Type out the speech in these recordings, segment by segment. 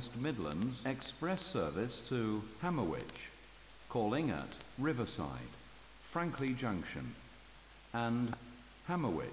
West Midlands express service to Hammerwich, calling at Riverside, Frankley Junction, and Hammerwich.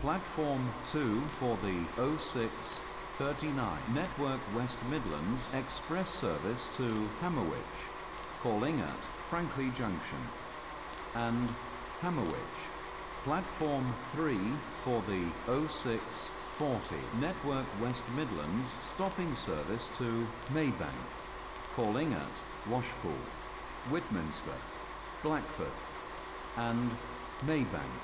Platform 2 for the 0639 Network West Midlands Express service to Hammerwich, calling at Frankley Junction and Hammerwich. Platform 3 for the 0640 Network West Midlands stopping service to Maybank, calling at Washpool, Whitminster, Blackford and Maybank.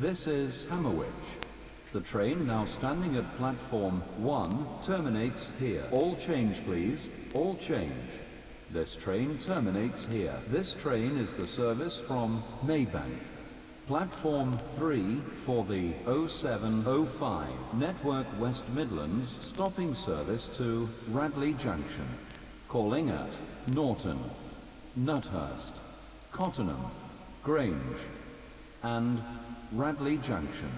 This is Hammerwich. The train now standing at platform 1 terminates here. All change please, all change. This train terminates here. This train is the service from Maybank. Platform 3 for the 0705 Network West Midlands stopping service to Radley Junction. Calling at Norton, Nuthurst, Cottenham, Grange and Radley Junction.